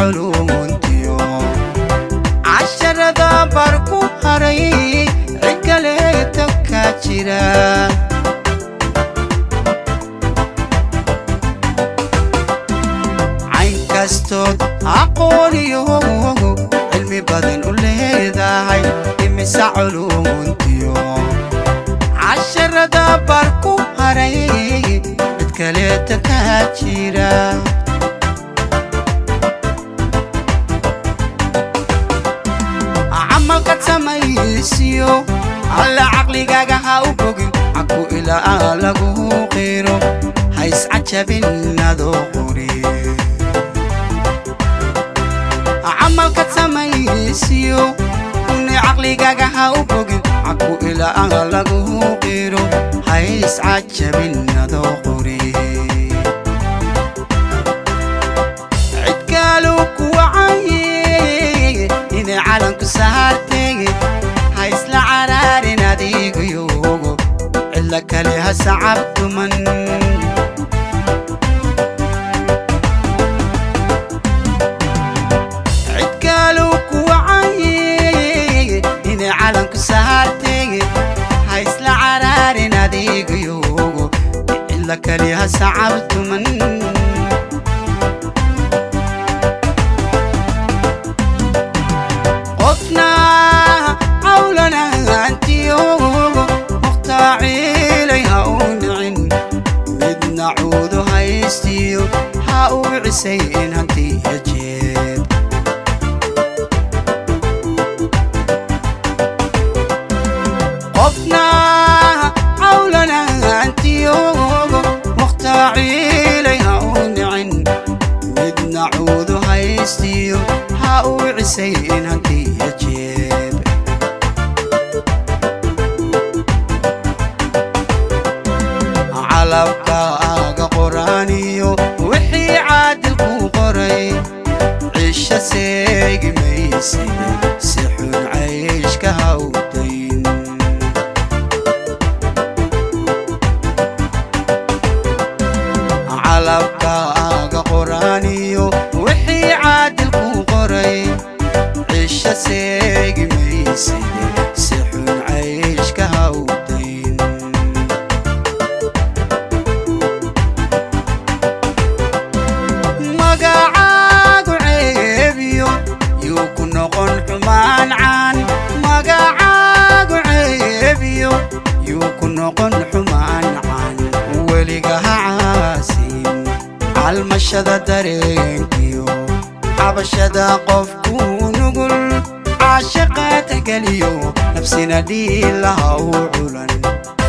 علوم ديوم عشر ذا بركو هري رجالتك كاتشيرا عين كاستود أقولي علمي بدن قولي ذا هاي إمسا علوم ديوم عشر ذا بركو هري رجالتك كاتشيرا سيو على عقلي جاها وبوجي عكو إلى على غيره هيس عجبنا ذوقي عمل كتسمي سيو من عقلي جاها وبوجي عكو إلى على غيره هيس عجبنا ذوقي عدكالو كوعي إن على كسرتي هيسلا عراري نادي قيوغو إلا كليها سعبت من عدكالوك وعي إني عالمك سهرتي هيسلا عراري نادي قيوغو إلا كليها سعبت من say in anti ajid qofna awlana anti yogo muqta'i layha un'in midna udu haystiyo ha u say in anti ajid alabka aga quraniyo سيجي ميسي سحن عيش كهودين على بقاقة قرانيو وحي عادل قري عيش سيجي ميسي سحن عيش كهودين مقاعد عالمشادة دارينكيو عبشادة قفكو نقول عاشقة تقليو نفسنا دي لها وعلن